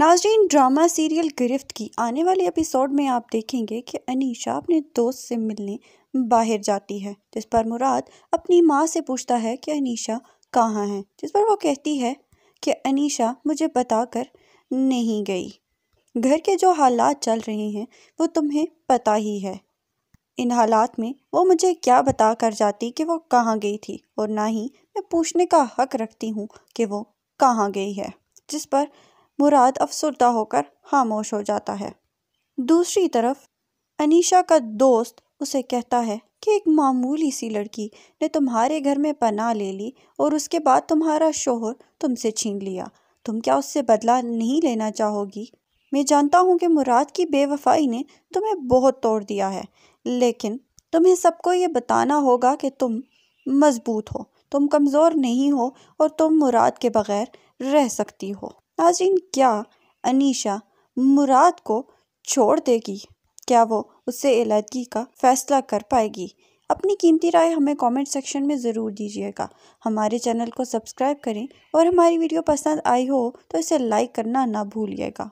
नाज़रीन, drama serial गिरफ्त की आने वाले एपिसोड में आप देखेंगे कि अनीशा अपने दोस्त से मिलने बाहर जाती है, जिस पर मुराद अपनी माँ से पूछता है कि अनीशा कहाँ है, जिस पर वो कहती है कि अनीशा मुझे बताकर नहीं गई। घर के जो हालात चल रहे हैं वो तुम्हें पता ही है। इन हालात में वो मुझे क्या बता कर जाती कि वो कहाँ गई थी, और ना ही मैं पूछने का हक रखती हूँ कि वो कहाँ गई है, जिस पर मुराद अफसरदा होकर खामोश हो जाता है। दूसरी तरफ अनीशा का दोस्त उसे कहता है कि एक मामूली सी लड़की ने तुम्हारे घर में पनाह ले ली और उसके बाद तुम्हारा शोहर तुमसे छीन लिया, तुम क्या उससे बदला नहीं लेना चाहोगी? मैं जानता हूँ कि मुराद की बेवफाई ने तुम्हें बहुत तोड़ दिया है, लेकिन तुम्हें सबको ये बताना होगा कि तुम मजबूत हो, तुम कमज़ोर नहीं हो और तुम मुराद के बग़ैर रह सकती हो। नाज़रीन, क्या अनीशा मुराद को छोड़ देगी? क्या वो उससे इलादगी का फ़ैसला कर पाएगी? अपनी कीमती राय हमें कमेंट सेक्शन में ज़रूर दीजिएगा। हमारे चैनल को सब्सक्राइब करें और हमारी वीडियो पसंद आई हो तो इसे लाइक करना ना भूलिएगा।